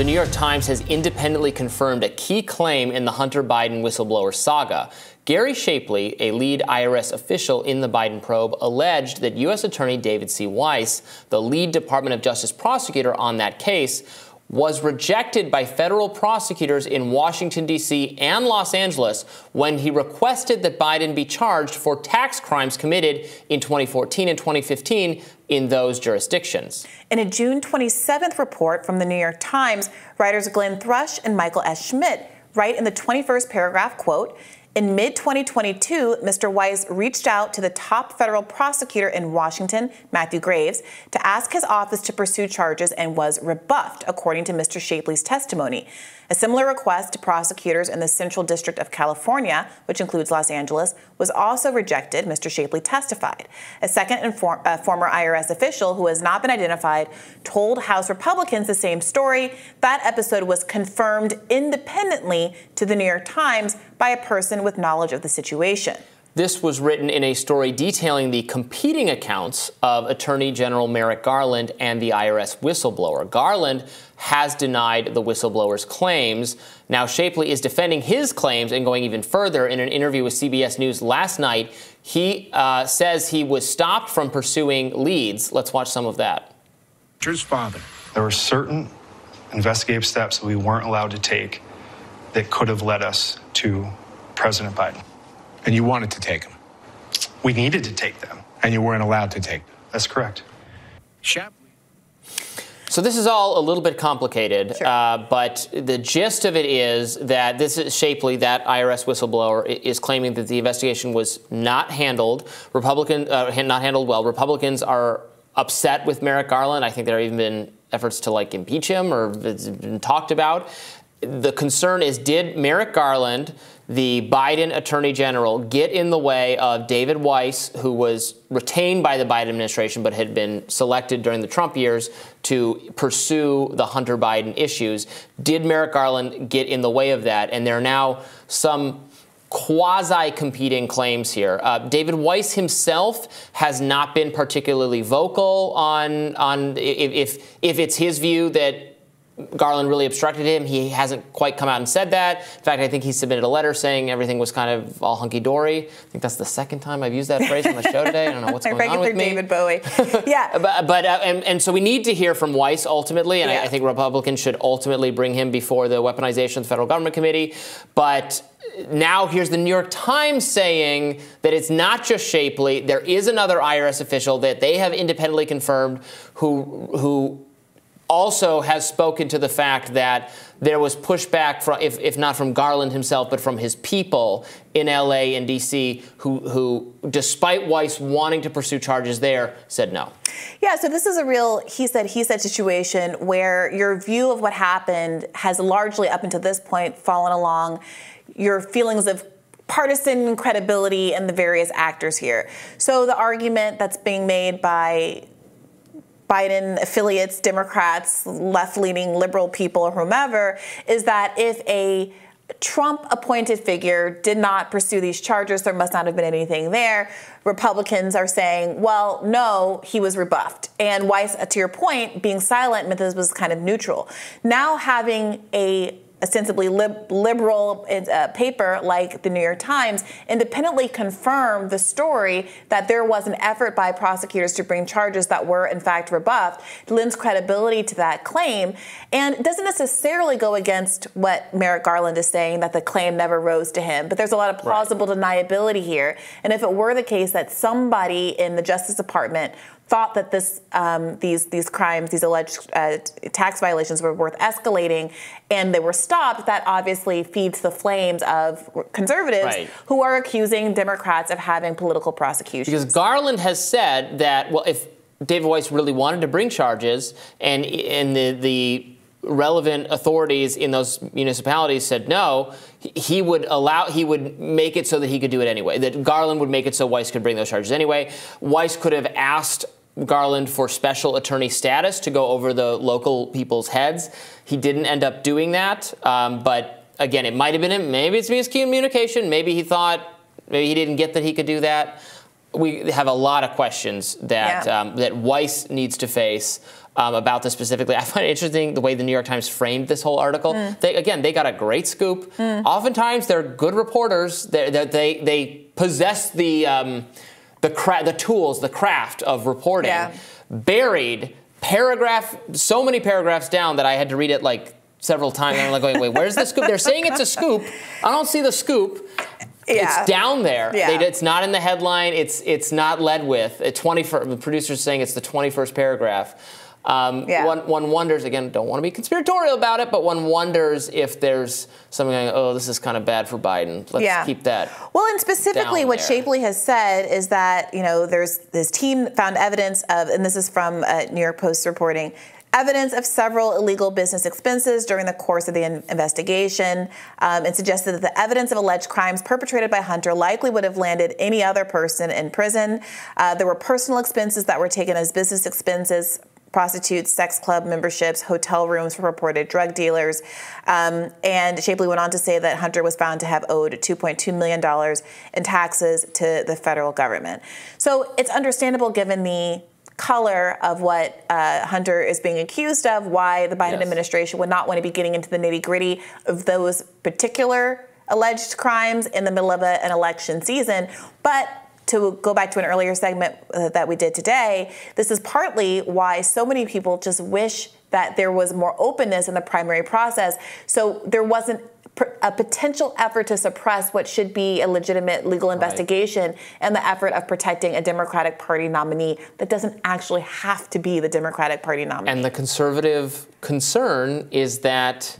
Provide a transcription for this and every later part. The New York Times has independently confirmed a key claim in the Hunter Biden whistleblower saga. Gary Shapley, a lead IRS official in the Biden probe, alleged that U.S. Attorney David C. Weiss, the lead Department of Justice prosecutor on that case, was rejected by federal prosecutors in Washington, D.C. and Los Angeles when he requested that Biden be charged for tax crimes committed in 2014 and 2015 in those jurisdictions. In a June 27th report from the New York Times, writers Glenn Thrush and Michael S. Schmidt write in the 21st paragraph, quote, "In mid-2022, Mr. Weiss reached out to the top federal prosecutor in Washington, Matthew Graves, to ask his office to pursue charges and was rebuffed, according to Mr. Shapley's testimony. A similar request to prosecutors in the Central District of California, which includes Los Angeles, was also rejected," Mr. Shapley testified. A second former IRS official who has not been identified told House Republicans the same story. That episode was confirmed independently to the New York Times by a person with knowledge of the situation. This was written in a story detailing the competing accounts of Attorney General Merrick Garland and the IRS whistleblower. Garland has denied the whistleblower's claims. Now, Shapley is defending his claims and going even further. In an interview with CBS News last night, he says he was stopped from pursuing leads. Let's watch some of that. Richard's father. There were certain investigative steps that we weren't allowed to take that could have led us to President Biden. And you wanted to take them? We needed to take them. And you weren't allowed to take them? That's correct. Shapley. So this is all a little bit complicated, sure. But the gist of it is that this is Shapley, that IRS whistleblower, is claiming that the investigation was not handled. Not handled well. Republicans are upset with Merrick Garland. I think there have even been efforts to, like, impeach him, or it's been talked about. The concern is, did Merrick Garland, the Biden attorney general, get in the way of David Weiss, who was retained by the Biden administration but had been selected during the Trump years to pursue the Hunter Biden issues? Did Merrick Garland get in the way of that? And there are now some quasi-competing claims here. David Weiss himself has not been particularly vocal on if it's his view that Garland really obstructed him. He hasn't quite come out and said that. In fact, I think he submitted a letter saying everything was kind of all hunky-dory. I think that's the second time I've used that phrase on the show today. I don't know what's going on with me. David Bowie. Yeah. but so we need to hear from Weiss ultimately, and yeah. I think Republicans should ultimately bring him before the Weaponization of the Federal Government Committee. But now here's the New York Times saying that it's not just Shapley. There is another IRS official that they have independently confirmed who also has spoken to the fact that there was pushback, from, if not from Garland himself, but from his people in L.A. and D.C., who, despite Weiss wanting to pursue charges there, said no. Yeah, so this is a real he said situation where your view of what happened has largely, up until this point, fallen along your feelings of partisan credibility and the various actors here. So the argument that's being made by Biden affiliates, Democrats, left-leaning liberal people, or whomever, is that if a Trump-appointed figure did not pursue these charges, there must not have been anything there. Republicans are saying, well, no, he was rebuffed. And Weiss, to your point, being silent meant this was kind of neutral. Now having a ostensibly liberal paper like the New York Times independently confirmed the story that there was an effort by prosecutors to bring charges that were in fact rebuffed, lends credibility to that claim, and doesn't necessarily go against what Merrick Garland is saying, that the claim never rose to him. But there's a lot of plausible deniability here. And if it were the case that somebody in the Justice Department thought that this, these crimes, these alleged tax violations were worth escalating, and they were stopped, that obviously feeds the flames of conservatives who are accusing Democrats of having political prosecutions. Because Garland has said that, well, if David Weiss really wanted to bring charges, and the relevant authorities in those municipalities said no, he would allow, he would make it so that he could do it anyway, that Garland would make it so Weiss could bring those charges anyway. Weiss could have asked Garland for special attorney status to go over the local people's heads. He didn't end up doing that. But again, it might have been him. Maybe it's miscommunication. Maybe he thought, maybe he didn't get that he could do that. we have a lot of questions that that Weiss needs to face about this specifically. I find it interesting the way the New York Times framed this whole article. They got a great scoop. Oftentimes, they're good reporters. They possess the tools, the craft of reporting. Buried paragraph, so many paragraphs down that I had to read it like several times. And I'm like, wait, where's the scoop? They're saying it's a scoop. I don't see the scoop. It's down there. It's not in the headline. It's not led with. The producer's saying it's the 21st paragraph. One wonders, again, don't want to be conspiratorial about it, but one wonders if there's something like, oh, this is kind of bad for Biden. Let's keep that. Well, and specifically what Shapley has said is that, you know, there's this team found evidence of, and this is from New York Post reporting, evidence of several illegal business expenses during the course of the investigation, and suggested that the evidence of alleged crimes perpetrated by Hunter likely would have landed any other person in prison. There were personal expenses that were taken as business expenses, prostitutes, sex club memberships, hotel rooms for purported drug dealers. And Shapley went on to say that Hunter was found to have owed $2.2 million in taxes to the federal government. So it's understandable, given the color of what Hunter is being accused of, why the Biden administration would not want to be getting into the nitty-gritty of those particular alleged crimes in the middle of an election season. But to go back to an earlier segment that we did today, this is partly why so many people just wish that there was more openness in the primary process, so there wasn't a potential effort to suppress what should be a legitimate legal investigation and the effort of protecting a Democratic Party nominee that doesn't actually have to be the Democratic Party nominee. And the conservative concern is that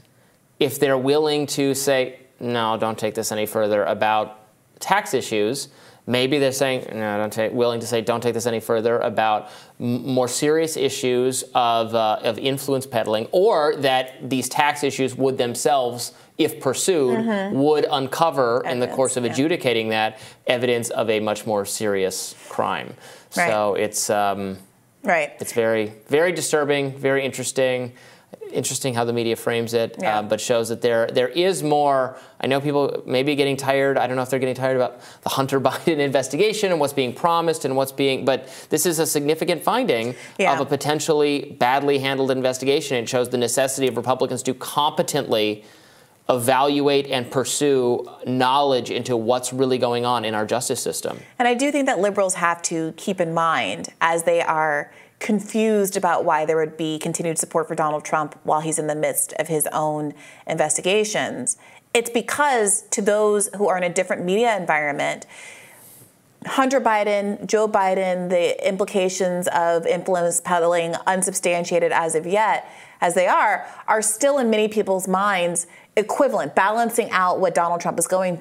if they're willing to say, no, don't take this any further about tax issues, maybe they're saying, no, willing to say don't take this any further about more serious issues of influence peddling, or that these tax issues would themselves, if pursued, would uncover evidence, in the course of adjudicating that, evidence of a much more serious crime. So it's it's very, very disturbing, very interesting. Interesting how the media frames it, but shows that there is more. I know people may be getting tired. I don't know if they're getting tired about the Hunter Biden investigation and what's being promised and what's being, but this is a significant finding of a potentially badly handled investigation. It shows the necessity of Republicans to competently evaluate and pursue knowledge into what's really going on in our justice system. And I do think that liberals have to keep in mind, as they are confused about why there would be continued support for Donald Trump while he's in the midst of his own investigations, it's because to those who are in a different media environment, Hunter Biden, Joe Biden, the implications of influence peddling, unsubstantiated as of yet, as they are still in many people's minds equivalent, balancing out what Donald Trump is going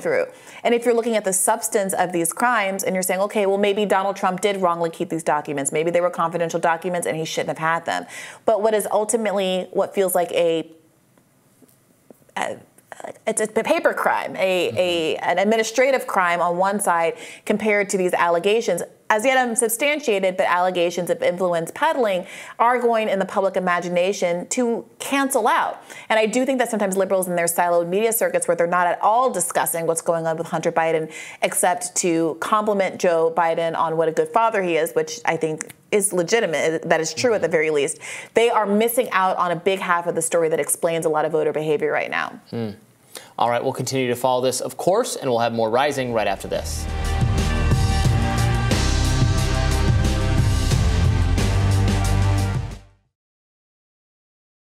through. And if you're looking at the substance of these crimes and you're saying, okay, well, maybe Donald Trump did wrongly keep these documents. Maybe they were confidential documents and he shouldn't have had them. But what is ultimately what feels like it's a paper crime, an administrative crime on one side compared to these allegations, as yet unsubstantiated, but allegations of influence peddling are going in the public imagination to cancel out. And I do think that sometimes liberals in their siloed media circuits, where they're not at all discussing what's going on with Hunter Biden, except to compliment Joe Biden on what a good father he is, which I think is legitimate, that is true at the very least, they are missing out on a big half of the story that explains a lot of voter behavior right now. All right, we'll continue to follow this, of course, and we'll have more Rising right after this.